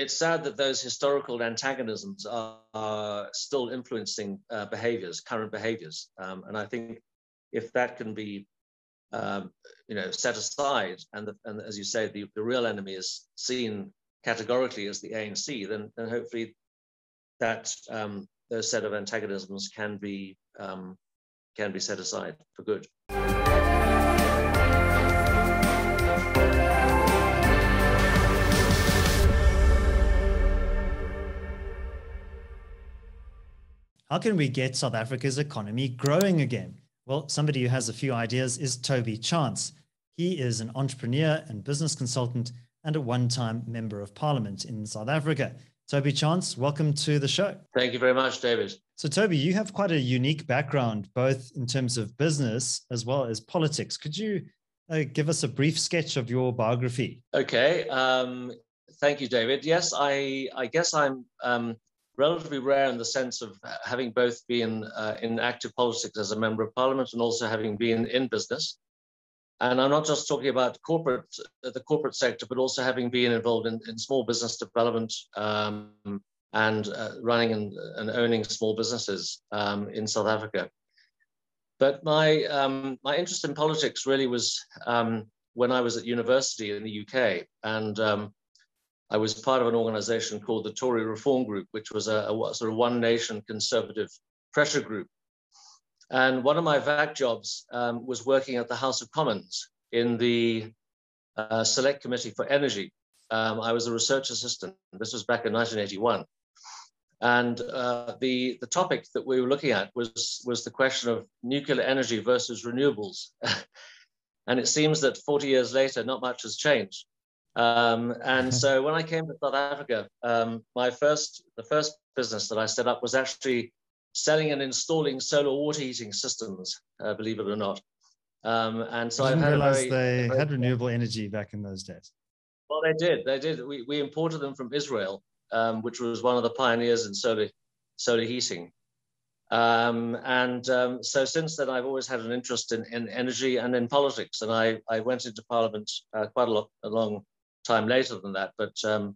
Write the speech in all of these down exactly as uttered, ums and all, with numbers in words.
it's sad that those historical antagonisms are, are still influencing uh, behaviors, current behaviors. Um, and I think if that can be, um, you know, set aside, and, the, and as you say, the, the real enemy is seen categorically as the A N C, then, then hopefully that um, those set of antagonisms can be, um, can be set aside for good. How can we get South Africa's economy growing again? Well, somebody who has a few ideas is Toby Chance. He is an entrepreneur and business consultant and a one-time member of parliament in South Africa. Toby Chance, welcome to the show. Thank you very much, David. So Toby, you have quite a unique background, both in terms of business as well as politics. Could you uh, give us a brief sketch of your biography? Okay. Um, thank you, David. Yes, I, I guess I'm... Um, relatively rare in the sense of having both been uh, in active politics as a member of parliament and also having been in business. And I'm not just talking about corporate, the corporate sector, but also having been involved in, in small business development um, and uh, running and, and owning small businesses um, in South Africa. But my, um, my interest in politics really was um, when I was at university in the U K, and um, I was part of an organization called the Tory Reform Group, which was a, a sort of one nation conservative pressure group. And one of my vac jobs um, was working at the House of Commons in the uh, Select Committee for Energy. Um, I was a research assistant. This was back in nineteen eighty-one. And uh, the, the topic that we were looking at was, was the question of nuclear energy versus renewables. And it seems that forty years later, not much has changed. Um, and so when I came to South Africa, um, my first, the first business that I set up was actually selling and installing solar water heating systems, uh, believe it or not. Um, and so I didn't realize they had renewable energy back in those days. Well, they did. They did. We, we imported them from Israel, um, which was one of the pioneers in solar, solar heating. Um, and um, so since then, I've always had an interest in, in energy and in politics. And I, I went into parliament uh, quite a lot along time later than that, but um,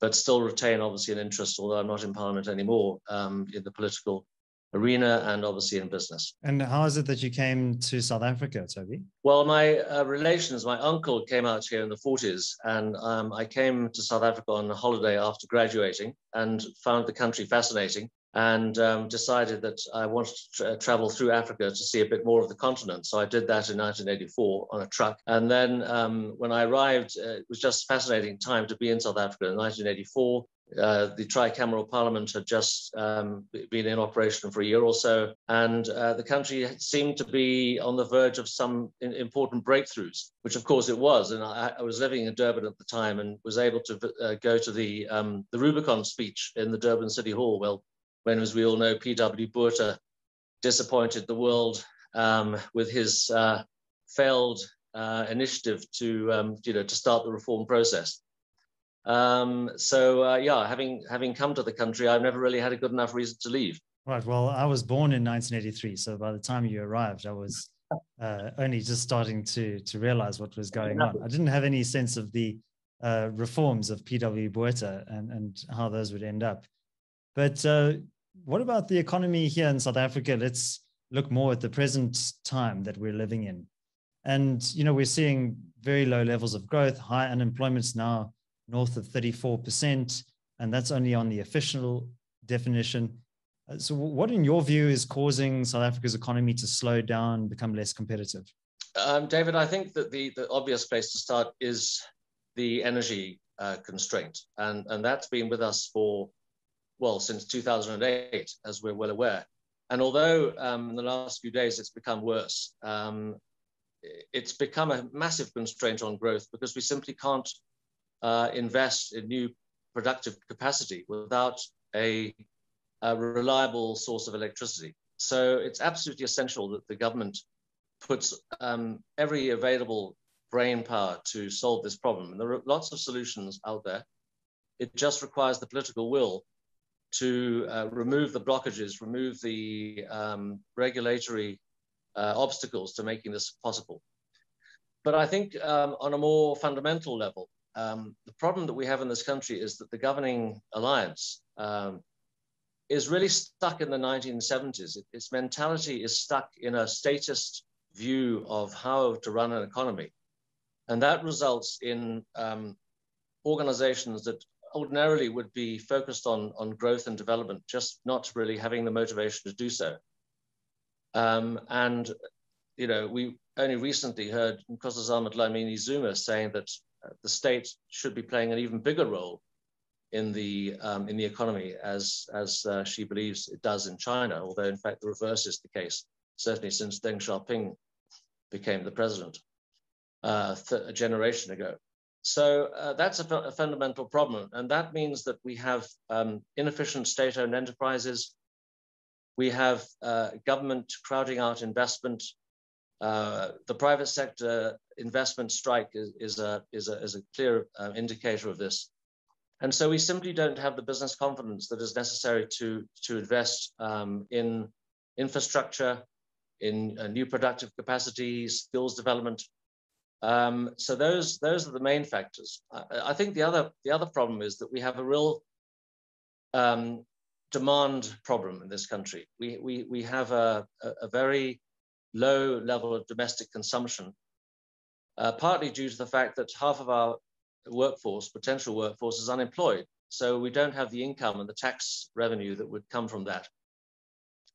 but still retain obviously an interest, although I'm not in parliament anymore, um, in the political arena and obviously in business. And how is it that you came to South Africa, Toby? Well, my uh, relations, my uncle came out here in the forties, and um, I came to South Africa on a holiday after graduating and found the country fascinating, and um, decided that I wanted to tra travel through Africa to see a bit more of the continent. So I did that in nineteen eighty-four on a truck. And then um, when I arrived, uh, it was just fascinating time to be in South Africa. In nineteen eighty-four, uh, the tricameral parliament had just um, been in operation for a year or so. And uh, the country seemed to be on the verge of some in important breakthroughs, which of course it was. And I, I was living in Durban at the time and was able to uh, go to the, um, the Rubicon speech in the Durban City Hall. Well, when, as we all know, P. W. Botha disappointed the world um, with his uh, failed uh, initiative to, um, you know, to start the reform process. Um, so, uh, yeah, having having come to the country, I've never really had a good enough reason to leave. Right. Well, I was born in nineteen eighty-three, so by the time you arrived, I was uh, only just starting to to realize what was going on. I didn't have any sense of the uh, reforms of P. W. Botha and and how those would end up. But uh, what about the economy here in South Africa? Let's look more at the present time that we're living in. And, you know, we're seeing very low levels of growth, high unemployment's now north of thirty-four percent, and that's only on the official definition. So what, in your view, is causing South Africa's economy to slow down, become less competitive? Um, David, I think that the, the obvious place to start is the energy uh, constraint. And, and that's been with us for, well, since two thousand eight, as we're well aware. And although um, in the last few days it's become worse, um, it's become a massive constraint on growth because we simply can't uh, invest in new productive capacity without a, a reliable source of electricity. So it's absolutely essential that the government puts um, every available brain power to solve this problem. And there are lots of solutions out there. It just requires the political will to uh, remove the blockages, remove the um, regulatory uh, obstacles to making this possible. But I think um, on a more fundamental level, um, the problem that we have in this country is that the governing alliance um, is really stuck in the nineteen seventies. It, its mentality is stuck in a statist view of how to run an economy. And that results in um, organizations that ordinarily would be focused on, on growth and development, just not really having the motivation to do so. Um, and, you know, we only recently heard Nkosazana Dlamini-Zuma saying that the state should be playing an even bigger role in the, um, in the economy as, as uh, she believes it does in China, although in fact the reverse is the case, certainly since Deng Xiaoping became the president uh, a generation ago. So uh, that's a, a fundamental problem. And that means that we have um, inefficient state-owned enterprises. We have uh, government crowding out investment. Uh, the private sector investment strike is, is, a, is, a, is a clear uh, indicator of this. And so we simply don't have the business confidence that is necessary to, to invest um, in infrastructure, in uh, new productive capacity, skills development. Um, so those those are the main factors. I, I think the other the other problem is that we have a real um, demand problem in this country. We we we have a a very low level of domestic consumption, uh, partly due to the fact that half of our workforce, potential workforce, is unemployed. So we don't have the income and the tax revenue that would come from that.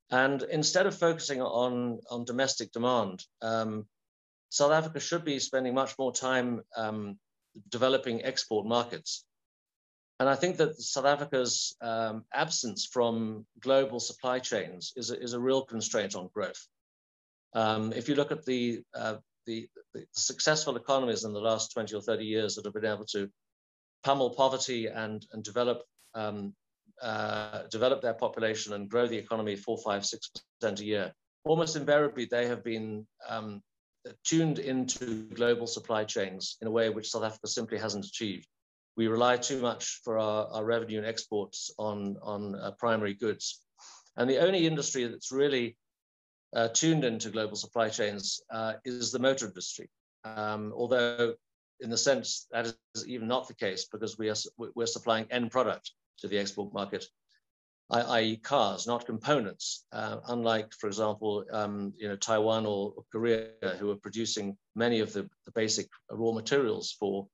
And instead of focusing on on domestic demand, um, South Africa should be spending much more time um, developing export markets. And I think that South Africa's um, absence from global supply chains is a, is a real constraint on growth. Um, if you look at the, uh, the, the successful economies in the last twenty or thirty years that have been able to pummel poverty and, and develop, um, uh, develop their population and grow the economy four, five, six percent a year, almost invariably they have been um, tuned into global supply chains in a way which South Africa simply hasn't achieved. We rely too much for our, our revenue and exports on, on uh, primary goods. And the only industry that's really uh, tuned into global supply chains uh, is the motor industry. Um, although in the sense that is even not the case because we are, we're supplying end product to the export market, that is cars, not components, uh, unlike, for example, um, you know, Taiwan or Korea, who are producing many of the, the basic raw materials for,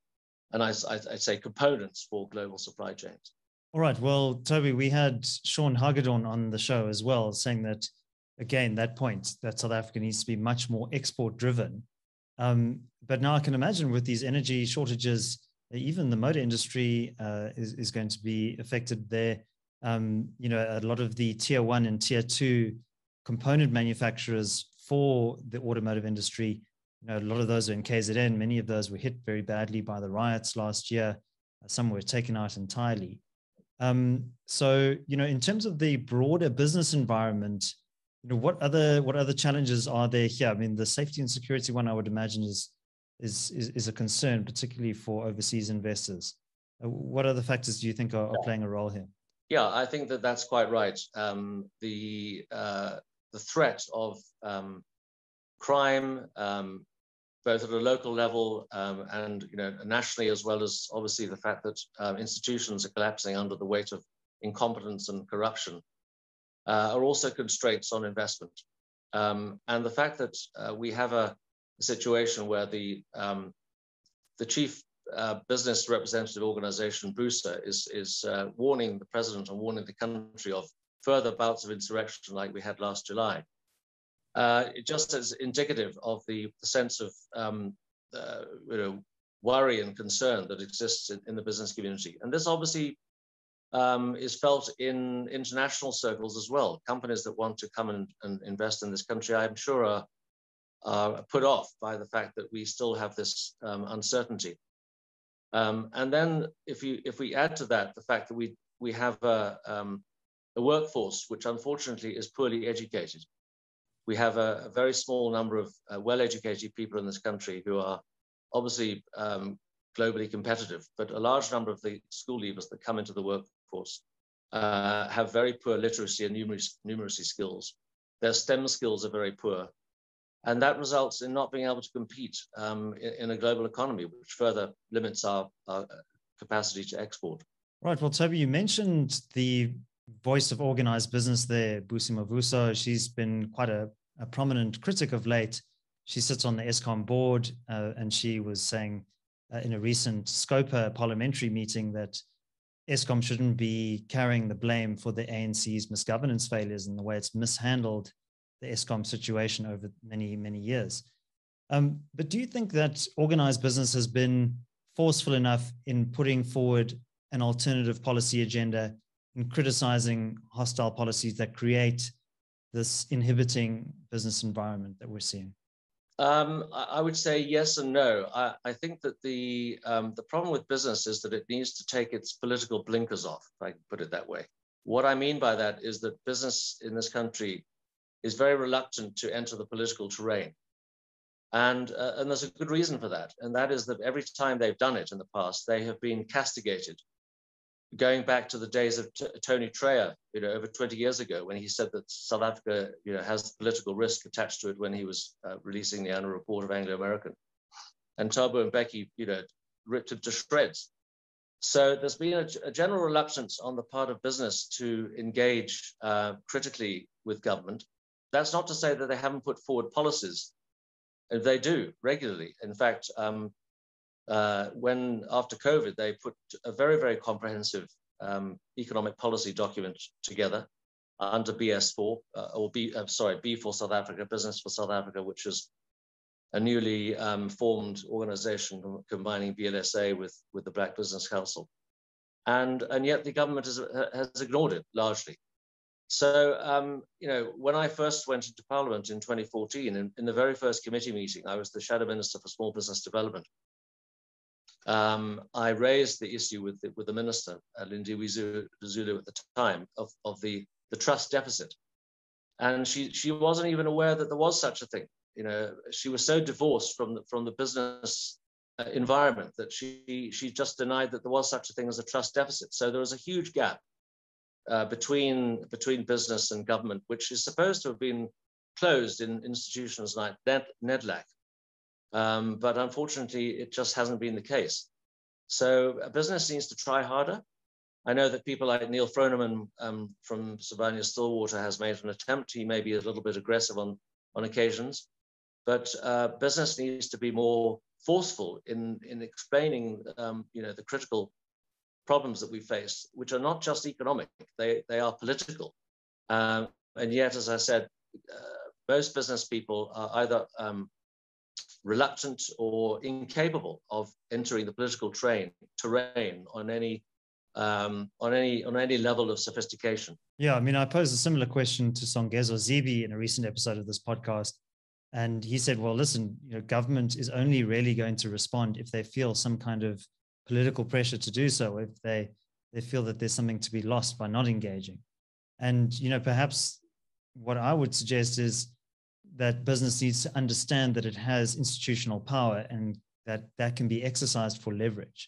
and I, I'd say components for global supply chains. All right. Well, Toby, we had Sean Hagedorn on the show as well, saying that, again, that point, that South Africa needs to be much more export-driven. Um, but now I can imagine with these energy shortages, even the motor industry uh, is, is going to be affected there. Um, you know, a lot of the tier one and tier two component manufacturers for the automotive industry, you know, a lot of those are in K Z N. Many of those were hit very badly by the riots last year. Some were taken out entirely. Um, so, you know, in terms of the broader business environment, you know, what other what other challenges are there here? I mean, the safety and security one, I would imagine, is is is, is a concern, particularly for overseas investors. Uh, what other factors do you think are, are playing a role here? Yeah, I think that that's quite right. Um, the uh, the threat of um, crime, um, both at a local level um, and you know nationally, as well as obviously the fact that uh, institutions are collapsing under the weight of incompetence and corruption, uh, are also constraints on investment. Um, and the fact that uh, we have a situation where the um, the chief Uh, business representative organization, BUSA, is, is uh, warning the president and warning the country of further bouts of insurrection like we had last July. Uh, it just is indicative of the, the sense of um, uh, you know, worry and concern that exists in, in the business community. And this obviously um, is felt in international circles as well. Companies that want to come and, and invest in this country, I'm sure, are, are put off by the fact that we still have this um, uncertainty. Um, and then, if you if we add to that the fact that we we have a, um, a workforce which unfortunately is poorly educated, we have a, a very small number of uh, well-educated people in this country who are obviously um, globally competitive, but a large number of the school leavers that come into the workforce uh, have very poor literacy and numeracy, numeracy skills. Their STEM skills are very poor. And that results in not being able to compete um, in, in a global economy, which further limits our, our capacity to export. Right. Well, Toby, you mentioned the voice of organized business there, Busi Mavuso. She's been quite a, a prominent critic of late. She sits on the ESCOM board, uh, and she was saying uh, in a recent Scopa parliamentary meeting that ESCOM shouldn't be carrying the blame for the A N C's misgovernance failures and the way it's mishandled the ESCOM situation over many, many years. Um, but do you think that organized business has been forceful enough in putting forward an alternative policy agenda and criticizing hostile policies that create this inhibiting business environment that we're seeing? Um, I would say yes and no. I, I think that the, um, the problem with business is that it needs to take its political blinkers off, if I can put it that way. What I mean by that is that business in this country is very reluctant to enter the political terrain. And, uh, and there's a good reason for that. And that is that every time they've done it in the past, they have been castigated. Going back to the days of t- Tony Treyer, you know, over twenty years ago, when he said that South Africa, you know, has political risk attached to it when he was uh, releasing the annual report of Anglo American. And Thabo Mbeki, you know, ripped him to shreds. So there's been a, a general reluctance on the part of business to engage uh, critically with government. That's not to say that they haven't put forward policies. They do regularly. In fact, um, uh, when after COVID, they put a very, very comprehensive um, economic policy document together under B S four, uh, or B, uh, sorry, B for South Africa, Business for South Africa, which is a newly um, formed organization combining B L S A with, with the Black Business Council. And, and yet the government has, has ignored it largely. So, um, you know, when I first went into Parliament in twenty fourteen, in, in the very first committee meeting, I was the Shadow Minister for Small Business Development. Um, I raised the issue with the, with the Minister, uh, Lindiwe Zulu at the time, of, of the, the trust deficit. And she, she wasn't even aware that there was such a thing. You know, she was so divorced from the, from the business uh, environment that she, she just denied that there was such a thing as a trust deficit. So there was a huge gap Uh, between between business and government, which is supposed to have been closed in institutions like NEDLAC. Um, but unfortunately, it just hasn't been the case. So a business needs to try harder. I know that people like Neil Froneman um, from Savannah Stillwater has made an attempt. He may be a little bit aggressive on, on occasions, but uh, business needs to be more forceful in, in explaining um, you know, the critical problems that we face, which are not just economic, they, they are political. Um, and yet, as I said, uh, most business people are either um, reluctant or incapable of entering the political train, terrain on any, um, on, any, on any level of sophistication. Yeah, I mean, I posed a similar question to Songezo Zibi in a recent episode of this podcast. And he said, well, listen, you know, government is only really going to respond if they feel some kind of political pressure to do so, if they, they feel that there's something to be lost by not engaging. And, you know, perhaps what I would suggest is that business needs to understand that it has institutional power and that that can be exercised for leverage.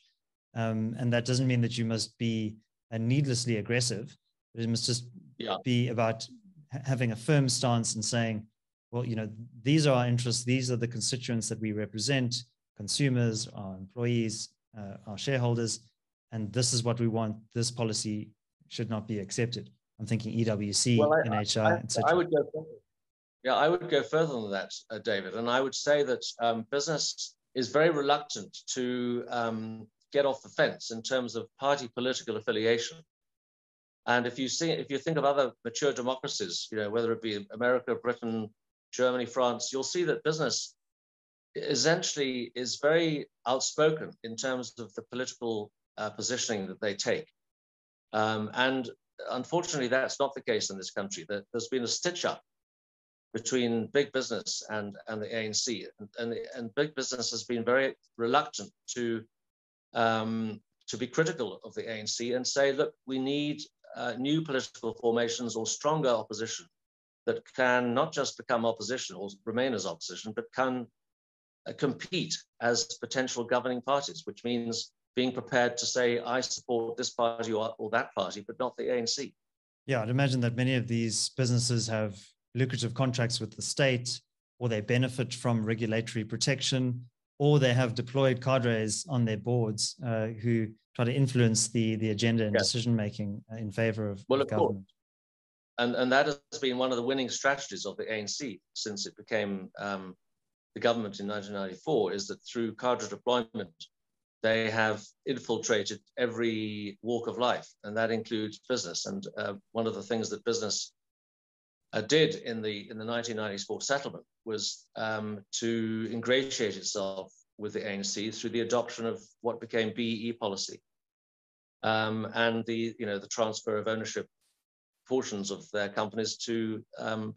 Um, and that doesn't mean that you must be needlessly aggressive. It must just yeah. be about having a firm stance and saying, well, you know, these are our interests. These are the constituents that we represent, consumers, our employees, Uh, our shareholders, and this is what we want. This policy should not be accepted. I'm thinking E W C, well, I, N H R, et cetera. I would go further. Yeah, I would go further than that, uh, David. And I would say that um, business is very reluctant to um, get off the fence in terms of party political affiliation. And if you see, if you think of other mature democracies, you know, whether it be America, Britain, Germany, France, you'll see that business essentially is very outspoken in terms of the political uh, positioning that they take. Um, and unfortunately, that's not the case in this country. There, there's been a stitch-up between big business and, and the A N C. And, and, and big business has been very reluctant to, um, to be critical of the A N C and say, look, we need uh, new political formations or stronger opposition that can not just become opposition or remain as opposition, but can compete as potential governing parties, which means being prepared to say, I support this party or, or that party, but not the A N C. Yeah, I'd imagine that many of these businesses have lucrative contracts with the state, or they benefit from regulatory protection, or they have deployed cadres on their boards uh, who try to influence the, the agenda and yes. decision-making in favor of, well, of government. Course. And, and that has been one of the winning strategies of the A N C since it became um, the government in nineteen ninety-four, is that through cadre deployment, they have infiltrated every walk of life, and that includes business. And uh, one of the things that business uh, did in the in the nineteen ninety-four settlement was um, to ingratiate itself with the A N C through the adoption of what became B E E policy, um, and the you know the transfer of ownership portions of their companies to um,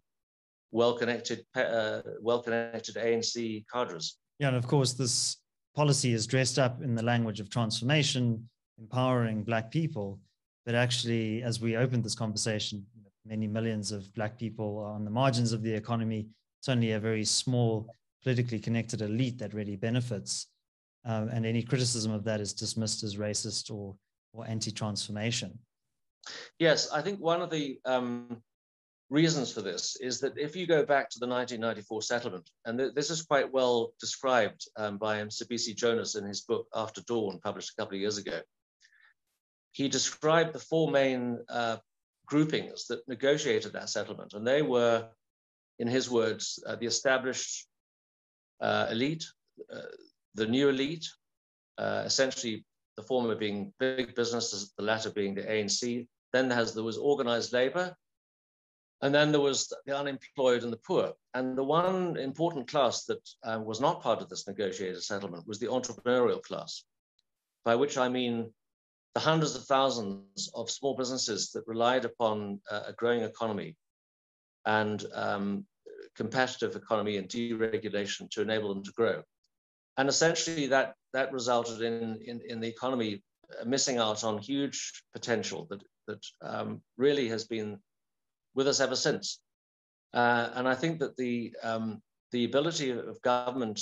well-connected uh, well-connected A N C cadres. Yeah, and of course this policy is dressed up in the language of transformation, empowering Black people, but actually, as we opened this conversation, many millions of Black people are on the margins of the economy. It's only a very small, politically connected elite that really benefits, um, and any criticism of that is dismissed as racist or, or anti-transformation. Yes, I think one of the um, reasons for this is that if you go back to the nineteen ninety-four settlement, and th this is quite well described um, by M. Sibisi Jonas in his book After Dawn, published a couple of years ago, he described the four main uh, groupings that negotiated that settlement. And they were, in his words, uh, the established uh, elite, uh, the new elite, uh, essentially the former being big businesses, the latter being the A N C. Then there, has, there was organized labor, and then there was the unemployed and the poor. And the one important class that uh, was not part of this negotiated settlement was the entrepreneurial class, by which I mean the hundreds of thousands of small businesses that relied upon uh, a growing economy and um, competitive economy and deregulation to enable them to grow. And essentially that, that resulted in, in, in the economy missing out on huge potential that, that um, really has been with us ever since. Uh, and I think that the, um, the ability of government,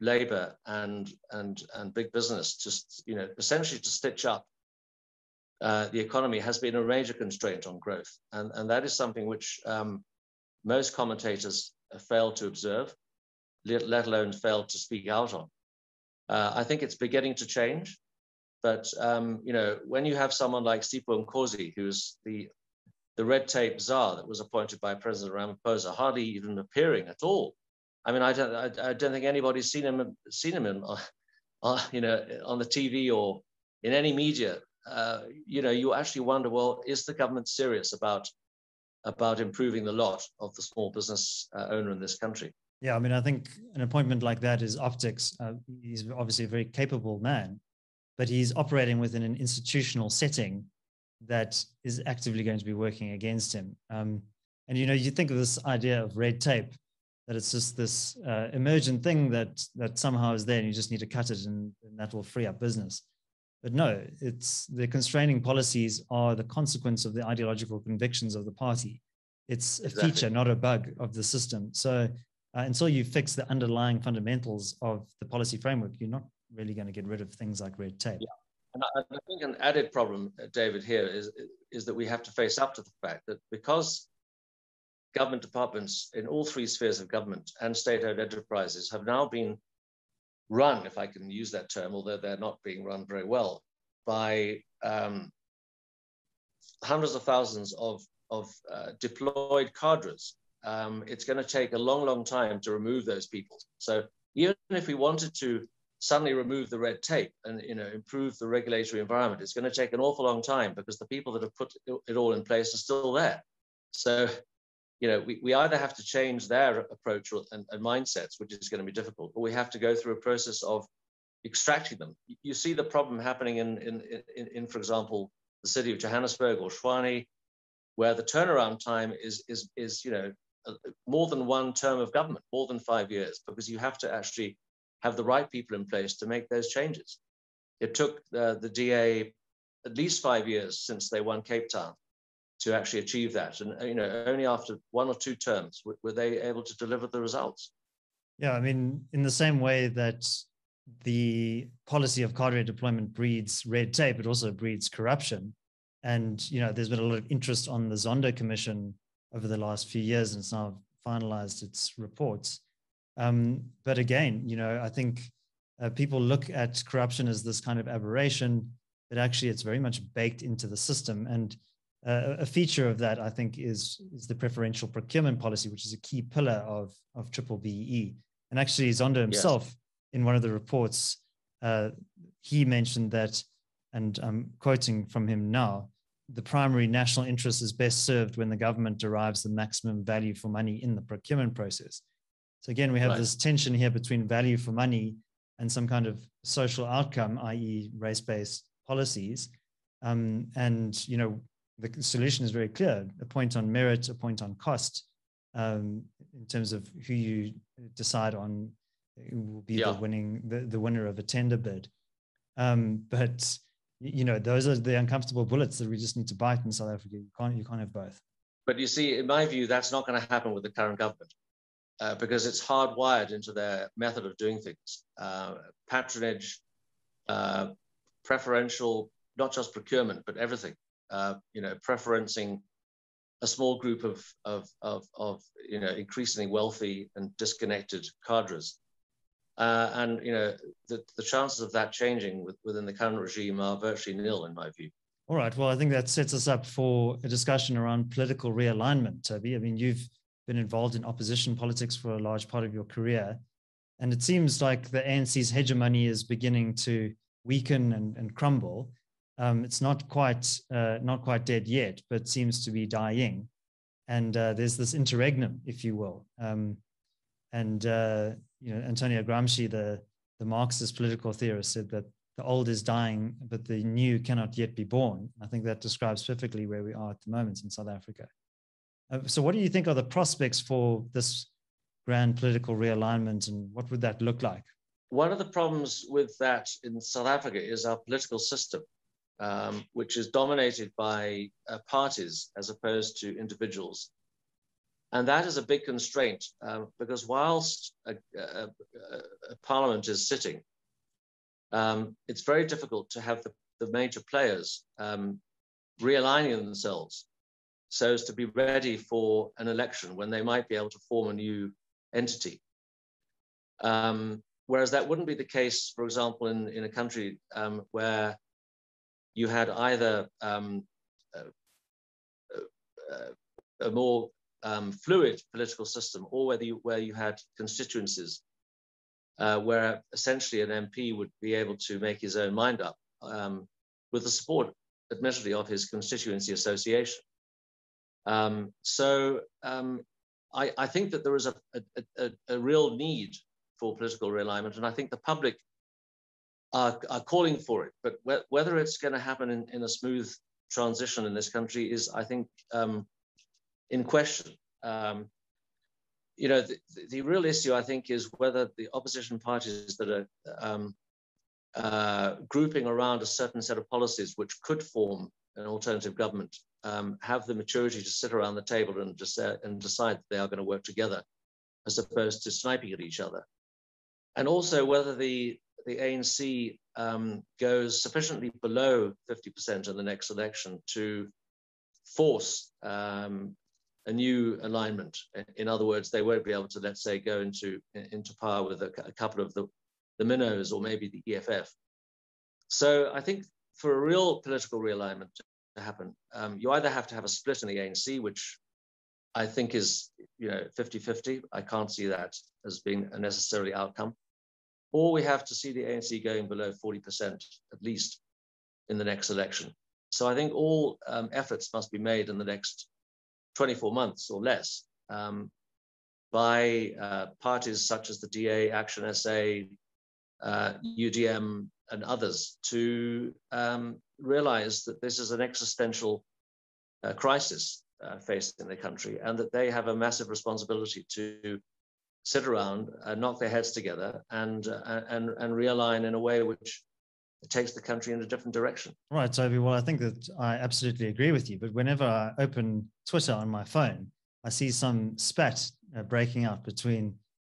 labor, and, and, and big business to, you know, essentially to stitch up uh, the economy has been a major constraint on growth. And, and that is something which um, most commentators fail to observe, let alone fail to speak out on. Uh, I think it's beginning to change, but um, you know, when you have someone like Sipho Mkosi, who's the the red tape czar that was appointed by President Ramaphosa, hardly even appearing at all. I mean, I don't, I, I don't think anybody's seen him, seen him in, uh, uh, you know, on the T V or in any media. Uh, you know, you actually wonder, well, is the government serious about about improving the lot of the small business uh, owner in this country? Yeah, I mean, I think an appointment like that is optics. Uh, he's obviously a very capable man, but he's operating within an institutional setting that is actively going to be working against him. Um, and, you know, you think of this idea of red tape, that it's just this uh, emergent thing that, that somehow is there and you just need to cut it and, and that will free up business. But no, it's the constraining policies are the consequence of the ideological convictions of the party. It's a exactly. feature, not a bug of the system. So uh, until you fix the underlying fundamentals of the policy framework, you're not really going to get rid of things like red tape. Yeah. And I think an added problem, David, here is, is that we have to face up to the fact that because government departments in all three spheres of government and state-owned enterprises have now been run, if I can use that term, although they're not being run very well, by um, hundreds of thousands of, of uh, deployed cadres, um, it's going to take a long, long time to remove those people. So even if we wanted to suddenly remove the red tape and you know improve the regulatory environment, it's going to take an awful long time because the people that have put it all in place are still there. So you know we, we either have to change their approach and, and mindsets, which is going to be difficult, or we have to go through a process of extracting them. You see the problem happening in, in, in, in for example, the city of Johannesburg or Tshwane, where the turnaround time is, is, is you know more than one term of government, more than five years, because you have to actually have the right people in place to make those changes. It took uh, the D A at least five years since they won Cape Town to actually achieve that. And you know, only after one or two terms were they able to deliver the results. Yeah, I mean, in the same way that the policy of cadre deployment breeds red tape, it also breeds corruption. And you know, there's been a lot of interest on the Zondo Commission over the last few years, and it's now finalized its reports. Um, but again, you know, I think uh, people look at corruption as this kind of aberration, but actually it's very much baked into the system. And uh, a feature of that, I think, is, is the preferential procurement policy, which is a key pillar of, of Triple B E E. And actually, Zondo himself, yes. in one of the reports, uh, he mentioned that, and I'm quoting from him now, the primary national interest is best served when the government derives the maximum value for money in the procurement process. So again, we have right. this tension here between value for money and some kind of social outcome, that is race-based policies. Um, and, you know, the solution is very clear, a point on merit, a point on cost, um, in terms of who you decide on who will be yeah. the winning, the, the winner of a tender bid. Um, but, you know, those are the uncomfortable bullets that we just need to bite in South Africa. You can't, you can't have both. But you see, in my view, that's not going to happen with the current government uh, because it's hardwired into their method of doing things. Uh, patronage, uh, preferential, not just procurement, but everything, uh, you know, preferencing a small group of, of, of, of, you know, increasingly wealthy and disconnected cadres. Uh, and, you know, the, the chances of that changing with, within the current regime are virtually nil, in my view. All right. Well, I think that sets us up for a discussion around political realignment, Toby. I mean, you've been involved in opposition politics for a large part of your career, and it seems like the A N C's hegemony is beginning to weaken and, and crumble. Um, it's not quite, uh, not quite dead yet, but seems to be dying. And uh, there's this interregnum, if you will. Um, and... Uh, You know, Antonio Gramsci, the, the Marxist political theorist, said that the old is dying, but the new cannot yet be born. I think that describes perfectly where we are at the moment in South Africa. Uh, so what do you think are the prospects for this grand political realignment, and what would that look like? One of the problems with that in South Africa is our political system, um, which is dominated by uh, parties as opposed to individuals. And that is a big constraint uh, because whilst a, a, a parliament is sitting, um, it's very difficult to have the, the major players um, realigning themselves so as to be ready for an election when they might be able to form a new entity. Um, whereas that wouldn't be the case, for example, in, in a country um, where you had either um, uh, uh, a more Um, fluid political system, or whether you, where you had constituencies uh, where essentially an M P would be able to make his own mind up um, with the support, admittedly, of his constituency association. Um, so um, I, I think that there is a, a, a, a real need for political realignment, and I think the public are, are calling for it, but wh whether it's going to happen in, in a smooth transition in this country is, I think, um, in question. Um, you know, the, the real issue, I think, is whether the opposition parties that are um, uh, grouping around a certain set of policies which could form an alternative government um, have the maturity to sit around the table and, just, uh, and decide that they are going to work together as opposed to sniping at each other. And also whether the, the A N C um, goes sufficiently below fifty percent in the next election to force um, a new alignment. In other words, they won't be able to, let's say, go into, into power with a, a couple of the, the minnows or maybe the E F F. So I think for a real political realignment to happen, um, you either have to have a split in the A N C, which I think is, you know, fifty fifty. I can't see that as being a necessary outcome. Or we have to see the A N C going below forty percent at least in the next election. So I think all um, efforts must be made in the next twenty-four months or less um, by uh, parties such as the D A, Action S A, uh, U D M, and others to um, realize that this is an existential uh, crisis uh, facing the country, and that they have a massive responsibility to sit around, uh, knock their heads together, and, uh, and, and realign in a way which it takes the country in a different direction. Right, Toby. Well, I think that I absolutely agree with you. But whenever I open Twitter on my phone, I see some spat uh, breaking out between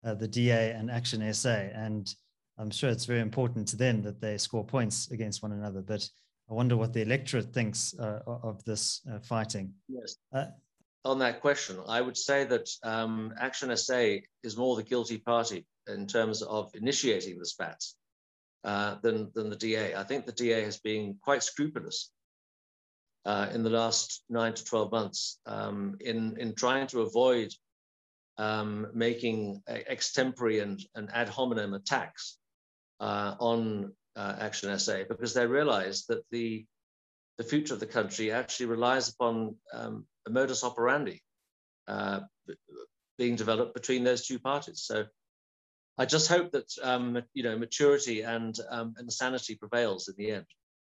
uh, the D A and Action S A. And I'm sure it's very important to them that they score points against one another. But I wonder what the electorate thinks uh, of this uh, fighting. Yes. Uh, on that question, I would say that um, Action S A is more the guilty party in terms of initiating the spats uh, than, than the D A. I think the D A has been quite scrupulous uh, in the last nine to twelve months um, in, in trying to avoid um, making extempore and, and ad hominem attacks uh, on uh, Action S A, because they realize that the the future of the country actually relies upon um, a modus operandi uh, being developed between those two parties. So I just hope that um, you know, maturity and, um, and sanity prevails in the end.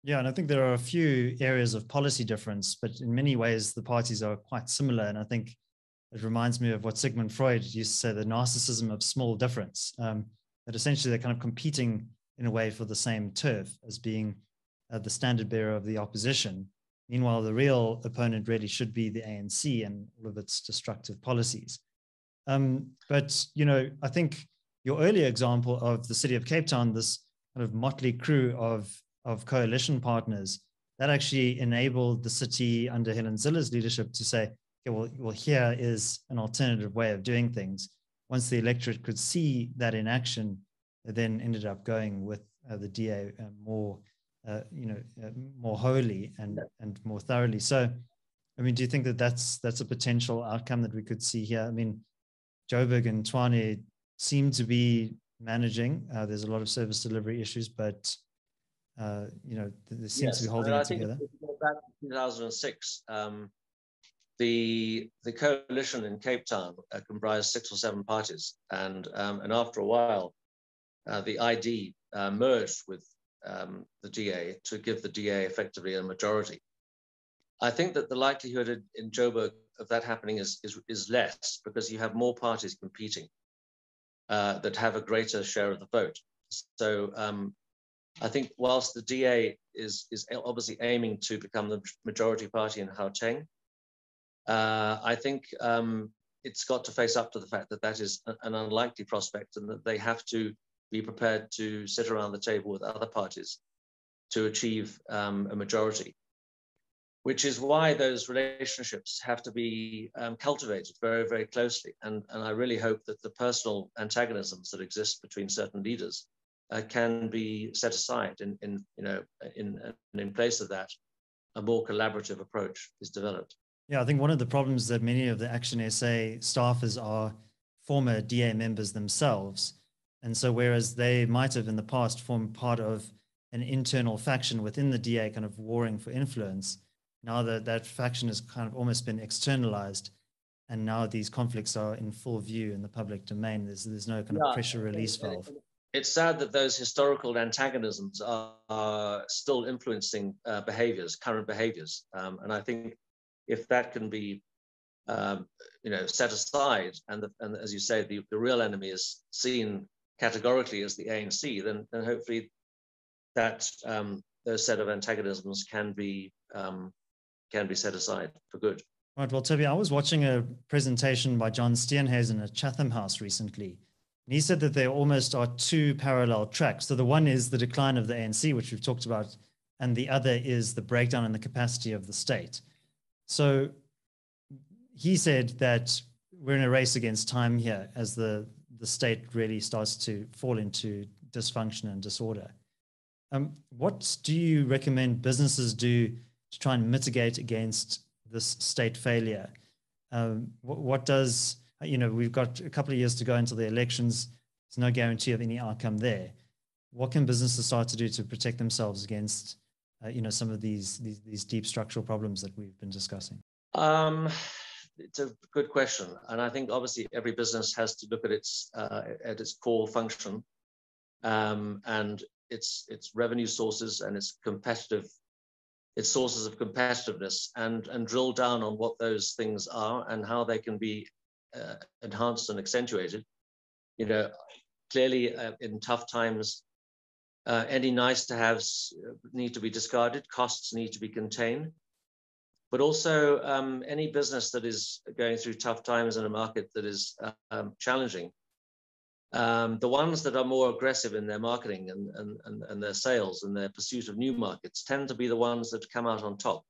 Yeah, and I think there are a few areas of policy difference, but in many ways the parties are quite similar. And I think it reminds me of what Sigmund Freud used to say, the narcissism of small difference, um, that essentially they're kind of competing in a way for the same turf as being Uh, the standard bearer of the opposition. Meanwhile, the real opponent really should be the A N C and all of its destructive policies. Um, but, you know, I think your earlier example of the city of Cape Town, this kind of motley crew of, of coalition partners, that actually enabled the city under Helen Zille's leadership to say, okay, well, well, here is an alternative way of doing things. Once the electorate could see that in action, they then ended up going with uh, the D A uh, more Uh, you know, uh, more wholly and and more thoroughly. So, I mean, do you think that that's that's a potential outcome that we could see here? I mean, Joburg and Tshwane seem to be managing. Uh, there's a lot of service delivery issues, but uh, you know, they seem yes, to be holding I mean, it I together. Think if we go back to two thousand six, um, the the coalition in Cape Town uh, comprised six or seven parties, and um, and after a while, uh, the I D uh, merged with Um, the D A to give the D A effectively a majority. I think that the likelihood in, in Joburg of that happening is, is, is less, because you have more parties competing uh, that have a greater share of the vote. So um, I think whilst the D A is, is obviously aiming to become the majority party in Gauteng, uh, I think um, it's got to face up to the fact that that is an unlikely prospect, and that they have to be prepared to sit around the table with other parties to achieve um, a majority, which is why those relationships have to be um, cultivated very, very closely. And, and I really hope that the personal antagonisms that exist between certain leaders uh, can be set aside in, in, you know, in, and in place of that, a more collaborative approach is developed. Yeah, I think one of the problems that many of the Action S A staffers are former D A members themselves. And so whereas they might have in the past formed part of an internal faction within the D A kind of warring for influence, now that that faction has kind of almost been externalized, and now these conflicts are in full view in the public domain. There's, there's no kind of yeah, pressure release valve. It's sad that those historical antagonisms are, are still influencing uh, behaviors, current behaviors. Um, and I think if that can be um, you know, set aside, and, the, and as you say, the, the real enemy is seen categorically as the A N C, then, then hopefully that um, those set of antagonisms can be um, can be set aside for good. Right. Well, Toby, I was watching a presentation by John Steenhuisen at Chatham House recently, and he said that there almost are two parallel tracks. So the one is the decline of the A N C, which we've talked about, and the other is the breakdown in the capacity of the state. So he said that we're in a race against time here as the the state really starts to fall into dysfunction and disorder. Um, what do you recommend businesses do to try and mitigate against this state failure? Um, what, what does, you know, we've got a couple of years to go until the elections. There's no guarantee of any outcome there. What can businesses start to do to protect themselves against, uh, you know, some of these, these, these deep structural problems that we've been discussing? Um... It's a good question, and I think obviously every business has to look at its uh, at its core function, um, and its its revenue sources and its competitive its sources of competitiveness, and and drill down on what those things are and how they can be uh, enhanced and accentuated. You know, clearly uh, in tough times, uh, any nice to haves need to be discarded. Costs need to be contained. But also um, any business that is going through tough times in a market that is um, challenging, um, the ones that are more aggressive in their marketing and, and, and, and their sales and their pursuit of new markets tend to be the ones that come out on top.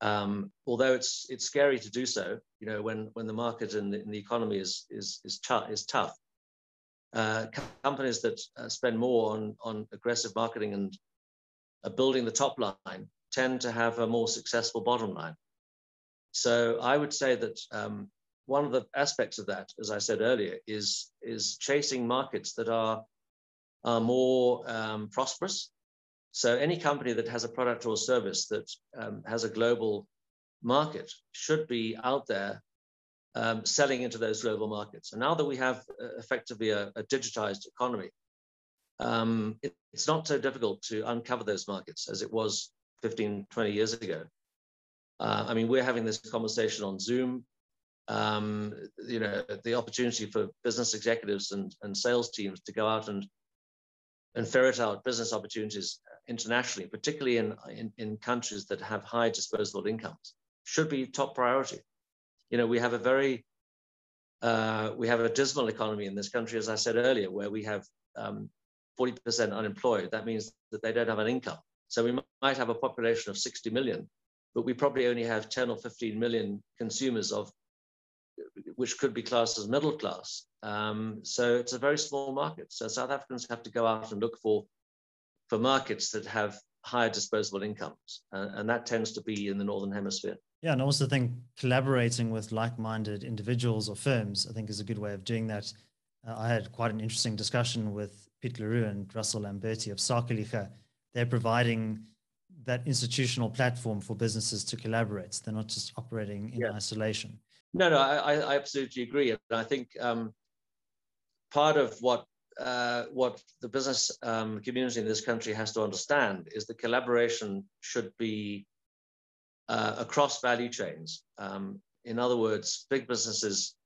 Um, although it's it's scary to do so, you know, when when the market and the, and the economy is is is, is tough. Uh, companies that uh, spend more on on aggressive marketing and uh, building the top line tend to have a more successful bottom line. So I would say that um, one of the aspects of that, as I said earlier, is is chasing markets that are are more um, prosperous. So any company that has a product or service that um, has a global market should be out there um, selling into those global markets. And now that we have uh, effectively a, a digitized economy, um, it, it's not so difficult to uncover those markets as it was fifteen, twenty years ago. Uh, I mean, we're having this conversation on Zoom. Um, you know, the opportunity for business executives and, and sales teams to go out and and ferret out business opportunities internationally, particularly in, in, in countries that have high disposable incomes, should be top priority. You know, we have a very, uh, we have a dismal economy in this country, as I said earlier, where we have um, forty percent unemployed. That means that they don't have an income. So we might have a population of sixty million, but we probably only have ten or fifteen million consumers of, which could be classed as middle class. Um, so it's a very small market. So South Africans have to go out and look for, for markets that have higher disposable incomes. Uh, and that tends to be in the Northern Hemisphere. Yeah, and I also think collaborating with like-minded individuals or firms, I think, is a good way of doing that. Uh, I had quite an interesting discussion with Piet Leroux and Russell Lamberti of Sakaliga. They're providing that institutional platform for businesses to collaborate. So they're not just operating in yeah. isolation. No, no, I, I absolutely agree. And I think um, part of what uh, what the business um, community in this country has to understand is that collaboration should be uh, across value chains. Um, in other words, big businesses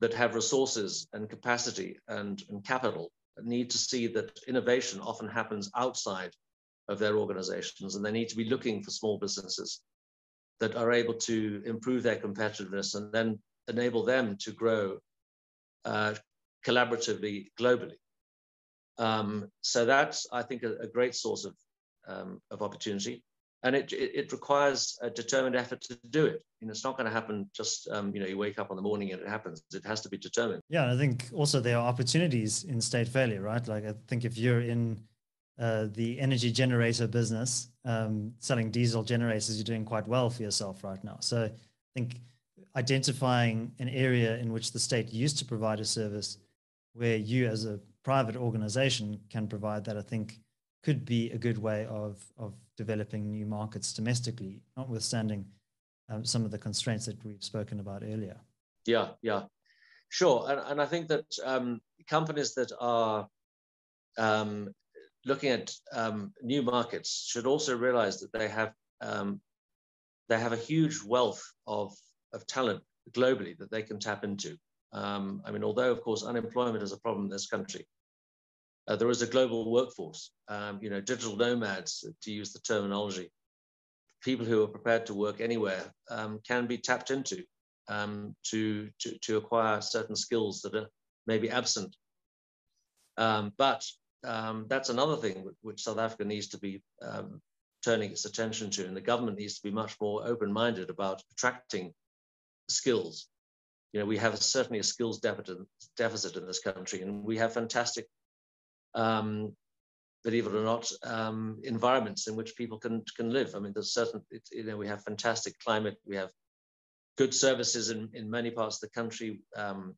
that have resources and capacity and, and capital need to see that innovation often happens outside of their organizations, and they need to be looking for small businesses that are able to improve their competitiveness and then enable them to grow uh, collaboratively globally. Um, so that's, I think, a, a great source of, um, of opportunity. And it, it, it requires a determined effort to do it. You know, it's not going to happen just, um, you know, you wake up in the morning and it happens. It has to be determined. Yeah, I think also there are opportunities in state failure, right? Like I think if you're in Uh, the energy generator business, um, selling diesel generators, you're doing quite well for yourself right now. So I think identifying an area in which the state used to provide a service where you as a private organization can provide that, I think could be a good way of, of developing new markets domestically, notwithstanding um, some of the constraints that we've spoken about earlier. Yeah, yeah, sure. And, and I think that um, companies that are um, looking at um, new markets should also realize that they have um, they have a huge wealth of, of talent globally that they can tap into. Um, I mean, although, of course, unemployment is a problem in this country, uh, there is a global workforce, um, you know, digital nomads, to use the terminology. People who are prepared to work anywhere um, can be tapped into um, to, to, to acquire certain skills that are maybe absent. Um, but Um, that's another thing which South Africa needs to be um, turning its attention to, and the government needs to be much more open-minded about attracting skills. You know, we have certainly a skills deficit in this country, and we have fantastic, um, believe it or not, um, environments in which people can can live. I mean, there's certain, it, you know, we have fantastic climate, we have good services in, in many parts of the country. Um,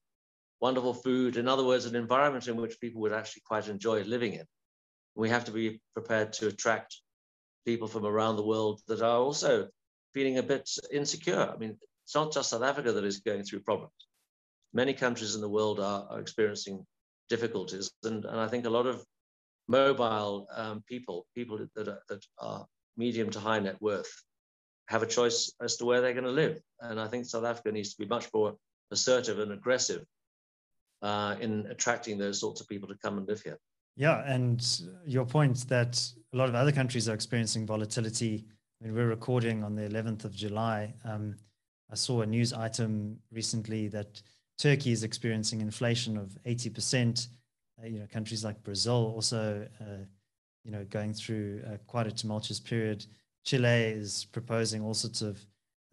Wonderful food, in other words, an environment in which people would actually quite enjoy living in. We have to be prepared to attract people from around the world that are also feeling a bit insecure. I mean, it's not just South Africa that is going through problems. Many countries in the world are, are experiencing difficulties. And, and I think a lot of mobile um, people, people that are, that are medium to high net worth, have a choice as to where they're going to live. And I think South Africa needs to be much more assertive and aggressive Uh, in attracting those sorts of people to come and live here. Yeah, and your point that a lot of other countries are experiencing volatility. I mean, we're recording on the eleventh of July. Um, I saw a news item recently that Turkey is experiencing inflation of eighty percent. Uh, you know, countries like Brazil also, uh, you know, going through uh, quite a tumultuous period. Chile is proposing all sorts of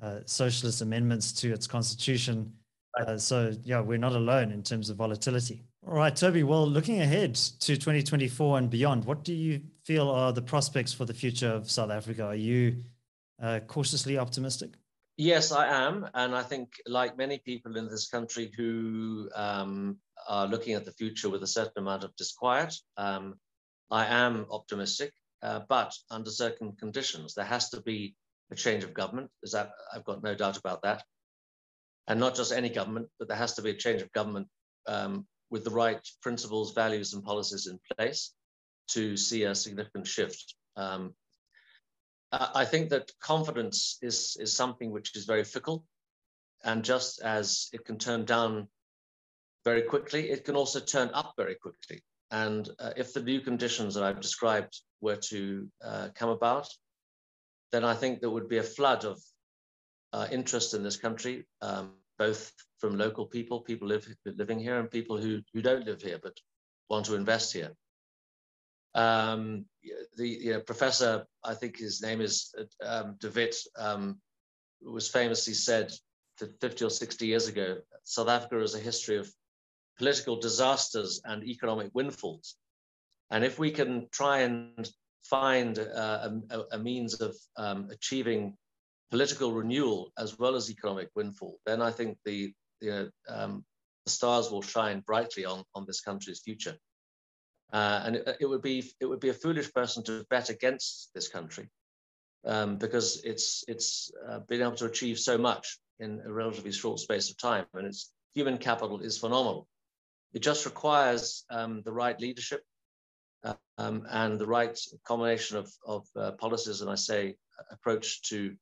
uh, socialist amendments to its constitution. Uh, so, yeah, we're not alone in terms of volatility. All right, Toby, well, looking ahead to twenty twenty-four and beyond, what do you feel are the prospects for the future of South Africa? Are you uh, cautiously optimistic? Yes, I am. And I think, like many people in this country who um, are looking at the future with a certain amount of disquiet, um, I am optimistic, uh, but under certain conditions. There has to be a change of government. Is that, I've got no doubt about that. And not just any government, but there has to be a change of government um, with the right principles, values, and policies in place to see a significant shift. Um, I think that confidence is, is something which is very fickle. And just as it can turn down very quickly, it can also turn up very quickly. And uh, if the new conditions that I've described were to uh, come about, then I think there would be a flood of uh, interest in this country, um, both from local people, people live, living here, and people who, who don't live here but want to invest here. Um, the you know, professor, I think his name is um, De Wet, um, was famously said that fifty or sixty years ago, South Africa is a history of political disasters and economic windfalls. And if we can try and find uh, a, a means of um, achieving political renewal as well as economic windfall, then I think the, the, um, the stars will shine brightly on, on this country's future. Uh, and it, it would be it would be a foolish person to bet against this country, um, because it's it's uh, been able to achieve so much in a relatively short space of time, and its human capital is phenomenal. It just requires um, the right leadership uh, um, and the right combination of of uh, policies, and I say approach to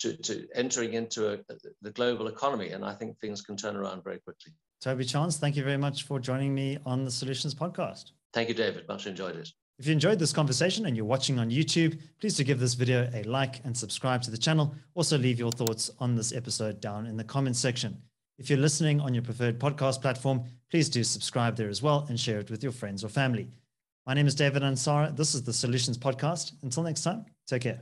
to, to entering into a, the global economy, and I think things can turn around very quickly. Toby Chance, thank you very much for joining me on the Solutions Podcast. Thank you, David. Much enjoyed it. If you enjoyed this conversation and you're watching on YouTube, please do give this video a like and subscribe to the channel. Also leave your thoughts on this episode down in the comments section. If you're listening on your preferred podcast platform, please do subscribe there as well and share it with your friends or family. My name is David Ansara. This is the Solutions Podcast. Until next time, take care.